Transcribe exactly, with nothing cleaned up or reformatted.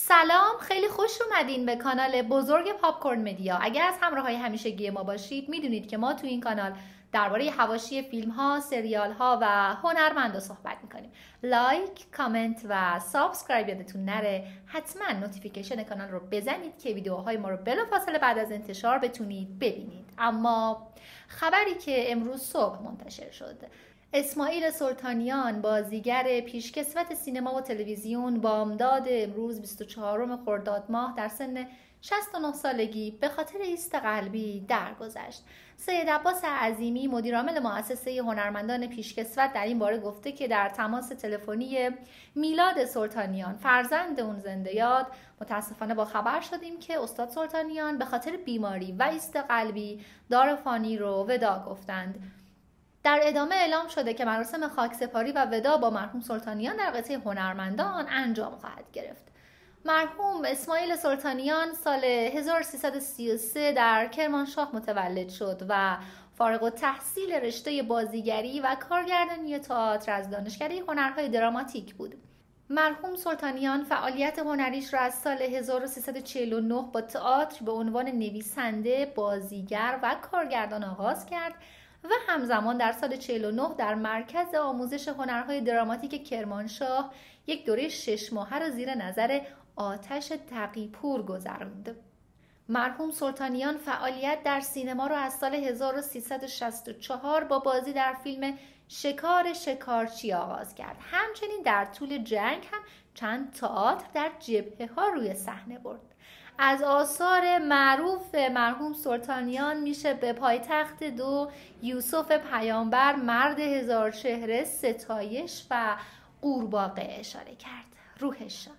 سلام، خیلی خوش اومدین به کانال بزرگ پاپکورن مدیا. اگر از همراهای همیشگی ما باشید میدونید که ما تو این کانال درباره حواشی فیلم ها، سریال ها و هنرمندا صحبت میکنیم. لایک، کامنت و سابسکرایب یادتون نره. حتما نوتیفیکیشن کانال رو بزنید که ویدیوهای ما رو بلافاصله بعد از انتشار بتونید ببینید. اما خبری که امروز صبح منتشر شد، اسماعیل سلطانیان بازیگر پیشکسوت سینما و تلویزیون با امداد امروز بیست و چهارم خرداد ماه در سن شصت و نه سالگی به خاطر ایست قلبی درگذشت. سیدباس عظیمی مدیرعامل مؤسسه هنرمندان پیشکسوت در این باره گفته که در تماس تلفنی میلاد سلطانیان، فرزند اون زنده یاد، متاسفانه با خبر شدیم که استاد سلطانیان به خاطر بیماری و ایست قلبی دار فانی رو ودا گفتند. در ادامه اعلام شده که مراسم خاکسپاری و ودا با مرحوم سلطانیان در قطعه هنرمندان انجام خواهد گرفت. مرحوم اسماعیل سلطانیان سال هزار و سیصد و سی و سه در کرمانشاه متولد شد و فارغ التحصیل رشته بازیگری و کارگردانی تئاتر از دانشکده هنرهای دراماتیک بود. مرحوم سلطانیان فعالیت هنریش را از سال هزار و سیصد و چهل و نه با تئاتر به عنوان نویسنده، بازیگر و کارگردان آغاز کرد و همزمان در سال چهل و نه در مرکز آموزش هنرهای دراماتیک کرمانشاه یک دوره شش ماهه را زیر نظر آتش تقی پور گذراند. مرحوم سلطانیان فعالیت در سینما را از سال هزار و سیصد و شصت و چهار با بازی در فیلم شکار شکارچی آغاز کرد. همچنین در طول جنگ هم چند تئاتر در جبهه ها روی صحنه برد. از آثار معروف مرحوم سلطانیان میشه به پایتخت دو، یوسف پیامبر، مرد هزار چهره، ستایش و قورباغه اشاره کرد. روحشان.